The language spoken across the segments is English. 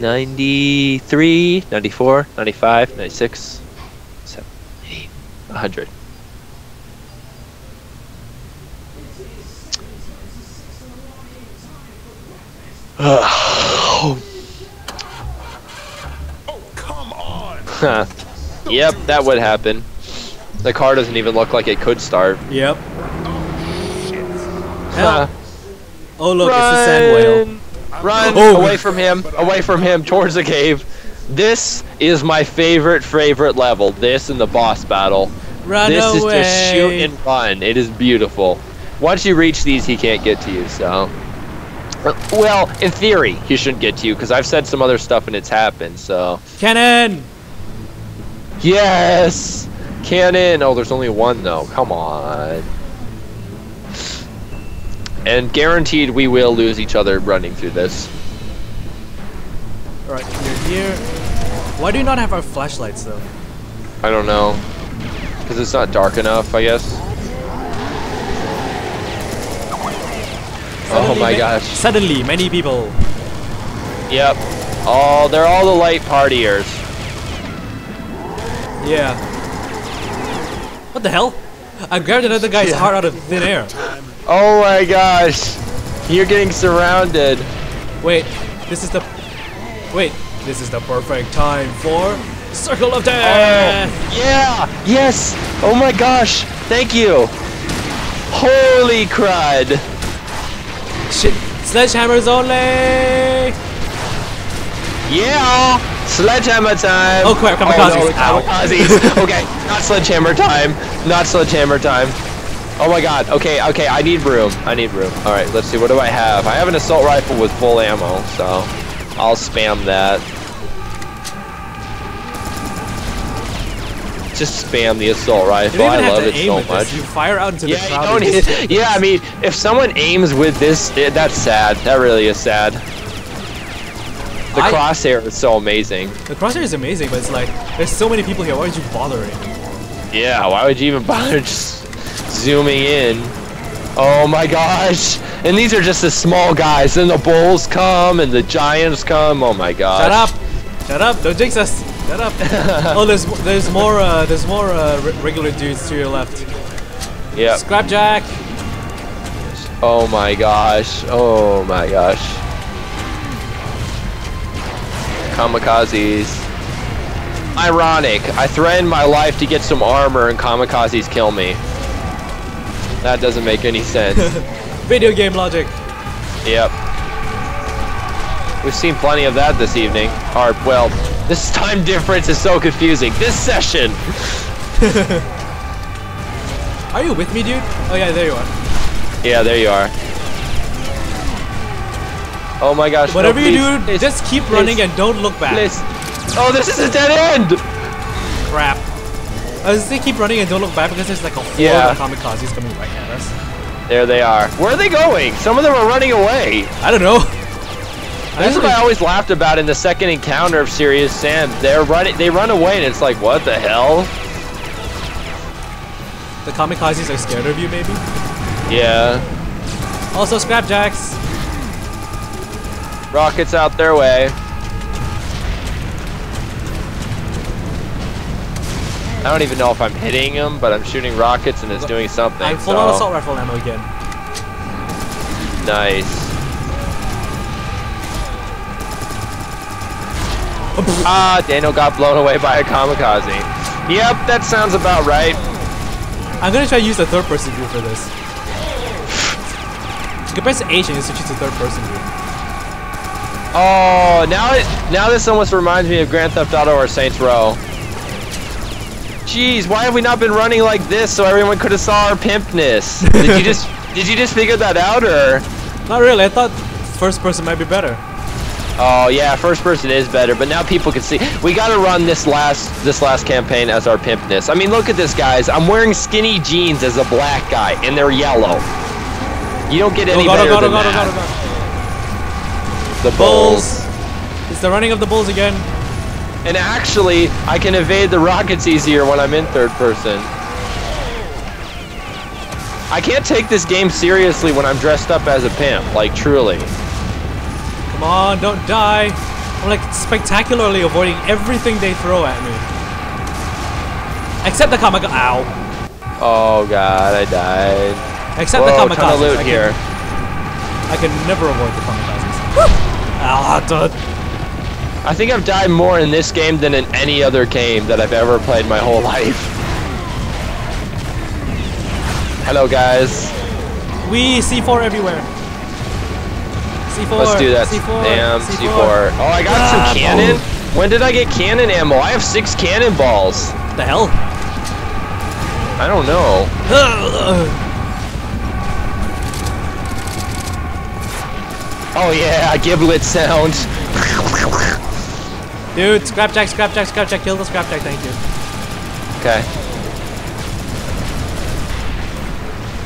93, 94, 95, 96, 7, 8, 100. Oh, come on. Yep, that would happen. The car doesn't even look like it could start. Yep. Oh, shit. Oh, look, run! It's a sand whale. Run! Oh. Away from him! Away from him! Towards the cave. This is my favorite level. This and the boss battle. Run away! This is just shoot and run. It is beautiful. Once you reach these, he can't get to you, so... Well, in theory, he shouldn't get to you, because I've said some other stuff and it's happened, so... Cannon! Yes! Cannon! Oh, there's only one, though. Come on. And guaranteed we will lose each other running through this. Alright, you're here. Why do you not have our flashlights, though? I don't know. Because it's not dark enough, I guess. Suddenly, oh my gosh. Suddenly, many people. Yep. Oh, they're all the light partiers. Yeah. What the hell? I grabbed another guy's heart out of thin air. Oh my gosh! You're getting surrounded. Wait, this is the perfect time for Circle of Death. Oh, yeah. Yes. Oh my gosh. Thank you. Holy crud. Shit. Sledgehammers only. Yeah. Sledgehammer time. Oh crap! Kamikazes. Kamikazes. Okay. Not sledgehammer time. Not sledgehammer time. Oh my god, okay, I need room. I need room. Alright, let's see, what do I have? I have an assault rifle with full ammo, so I'll spam that. Just spam the assault rifle. I love it so much. You fire out into the crowd. Yeah, I mean, if someone aims with this, that's sad. That really is sad. The crosshair is so amazing. The crosshair is amazing, but it's like, there's so many people here, why would you bother it? Yeah, why would you even bother just... zooming in. Oh my gosh. And these are just the small guys. Then the bulls come and the giants come. Oh my gosh. Shut up. Don't jinx us. Shut up. Oh, there's more regular dudes to your left. Yeah. Scrapjack. Oh my gosh. Oh my gosh. Kamikazes. Ironic. I threatened my life to get some armor and kamikazes kill me. That doesn't make any sense. Video game logic. Yep. We've seen plenty of that this evening. Or, well, this time difference is so confusing. This session! Are you with me, dude? Oh yeah, there you are. Yeah, there you are. Oh my gosh. Whatever you do, just keep running and don't look back. Please. Oh, this is a dead end! Crap. They keep running and don't look back because there's like a flood of kamikazes coming right at us. There they are. Where are they going? Some of them are running away. I don't know. That's what I always laughed about in the second encounter of Serious Sam. They run away and it's like, what the hell? The kamikazes are scared of you, maybe? Yeah. Also, scrapjacks. Rockets out their way. I don't even know if I'm hitting him, but I'm shooting rockets and it's doing something. I'm full on assault rifle ammo again. Nice. Ah, Daniel got blown away by a kamikaze. Yep, that sounds about right. I'm gonna try to use the third person view for this. You can press H and it switches to third person view. Oh, now this almost reminds me of Grand Theft Auto or Saints Row. Jeez, why have we not been running like this so everyone could have saw our pimpness? Did you just figure that out, or? Not really. I thought first person might be better. Oh yeah, first person is better, but now people can see. We gotta run this last campaign as our pimpness. I mean, look at this, guys. I'm wearing skinny jeans as a black guy, and they're yellow. You don't get any better than that. The bulls. It's the running of the bulls again. And actually, I can evade the rockets easier when I'm in third person. I can't take this game seriously when I'm dressed up as a pimp, like truly. Come on, don't die. I'm like spectacularly avoiding everything they throw at me. Except the kamikaze. Ow. Oh god, I died. Except the kamikaze. Ton of loot here. I can never avoid the kamikazes. Ow, dude. I think I've died more in this game than in any other game that I've ever played my whole life. Hello, guys. We C4 everywhere. C4, let's do that. C4, damn, C4. Oh, I got some cannon. Oh. When did I get cannon ammo? I have 6 cannonballs. What the hell? I don't know. Oh yeah, giblet sound. Dude, scrapjack, scrapjack, scrapjack. Kill the scrapjack, thank you. Okay.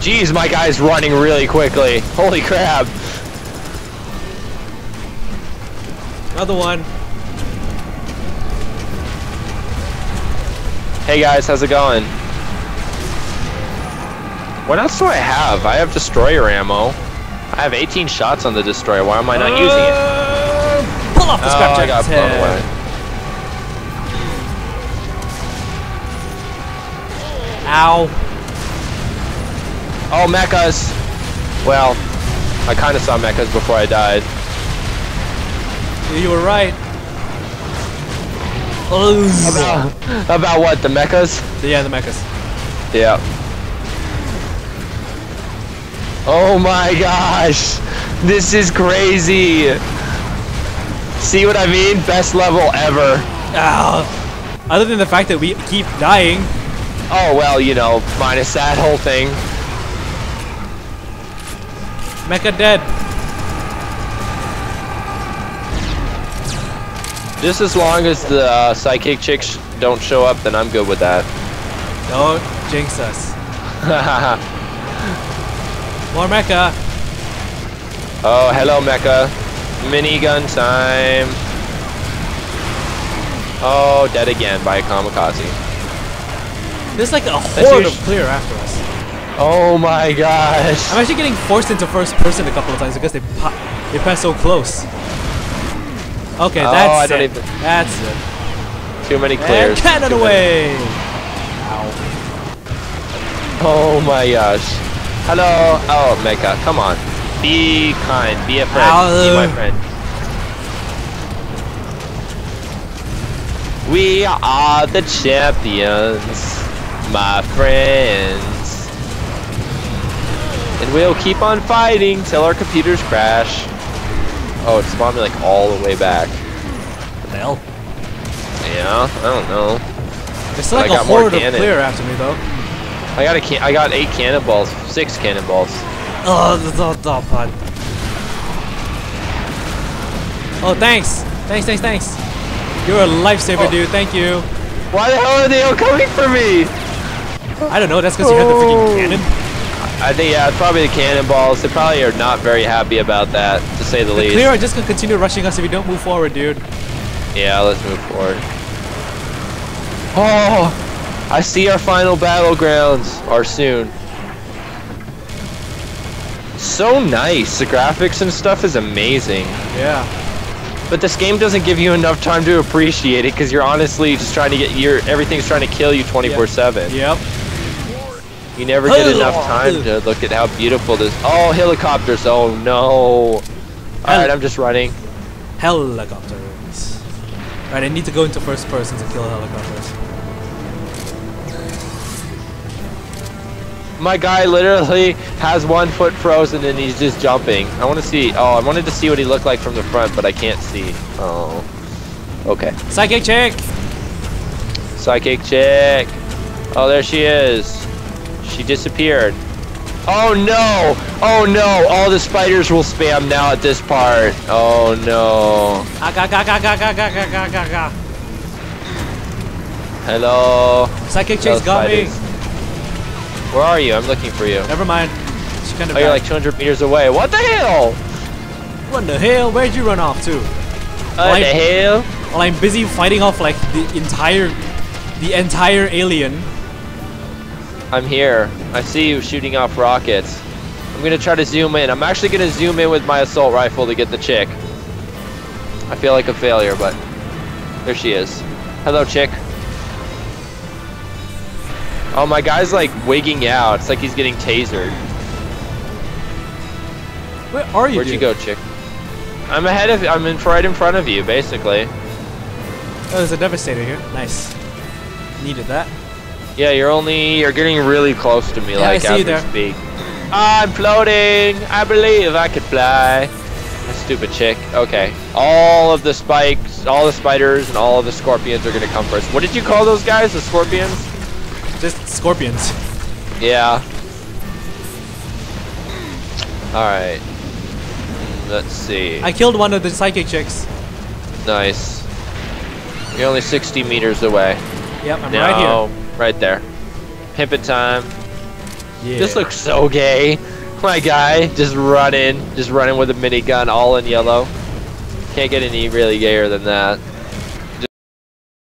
Jeez, my guy's running really quickly. Holy crap. Another one. Hey guys, how's it going? What else do I have? I have destroyer ammo. I have 18 shots on the destroyer. Why am I not using it? Pull off the scrapjack's I got blown away. Ow. Oh, mechas. Well, I kind of saw mechas before I died. You were right. About what? The mechas? Yeah, the mechas. Yeah. Oh my gosh! This is crazy! See what I mean? Best level ever. Ow. Other than the fact that we keep dying. Oh well, you know, minus that whole thing. Mecha dead. Just as long as the psychic chicks don't show up, then I'm good with that. Don't jinx us. More mecha. Oh, hello mecha. Minigun time. Oh, dead again by a kamikaze. There's like a horde of clear after us. Oh my gosh. I'm actually getting forced into first person a couple of times because they pass so close. Okay, that's it. That's it. Too many clears. And cannon away! Ow. Oh my gosh. Hello. Oh, Mecha, come on. Be kind. Be a friend. Be my friend. We are the champions, my friends. And we'll keep on fighting till our computers crash. Oh, it spawned me like all the way back. What the hell? Yeah, I don't know. It's like a horde of clear after me though. I got 8 cannonballs, 6 cannonballs. Oh, pod. Oh, thanks, thanks, thanks, thanks. You're a lifesaver, dude. Thank you. Why the hell are they all coming for me? I don't know. That's because you had the freaking cannon. I think, yeah, it's probably the cannonballs. They probably are not very happy about that, to say the least. Clear are just going to continue rushing us if we don't move forward, dude. Yeah, let's move forward. Oh! I see our final battlegrounds are soon. So nice. The graphics and stuff is amazing. Yeah. But this game doesn't give you enough time to appreciate it because you're honestly just trying to get your... Everything's trying to kill you 24/7. Yep. You never get enough time to look at how beautiful this. Oh, helicopters! Oh no! All right, I'm just running. Helicopters. All right, I need to go into first person to kill helicopters. My guy literally has one foot frozen and he's just jumping. I want to see. Oh, I wanted to see what he looked like from the front, but I can't see. Oh. Okay. Psychic chick. Psychic chick. Oh, there she is. She disappeared. Oh no! Oh no! All the spiders will spam now at this part. Oh no. Hello. Psychic Chase got me. Where are you? I'm looking for you. Never mind. She kind of you're like 200 meters away. What the hell? What the hell? Where'd you run off to? What the hell? Well, I'm busy fighting off like the entire alien. I'm here. I see you shooting off rockets. I'm gonna try to zoom in. I'm actually gonna zoom in with my assault rifle to get the chick. I feel like a failure, but there she is. Hello, chick. Oh, my guy's like wigging out. It's like he's getting tasered. Where are you? Where'd dude? You go, chick? I'm ahead of. I'm in right in front of you, basically. Oh, there's a devastator here. Nice. Needed that. Yeah, you're getting really close to me, yeah, like as we speak. I'm floating. I believe I could fly. That stupid chick. Okay. All of the spikes, all the spiders, and all of the scorpions are gonna come first. What did you call those guys? The scorpions? Just scorpions. Yeah. All right. Let's see. I killed one of the psychic chicks. Nice. You're only 60 meters away. Yep, I'm right here. Right there. Pimpin' time. Yeah. This looks so gay. My guy just running with a minigun, all in yellow. Can't get any really gayer than that.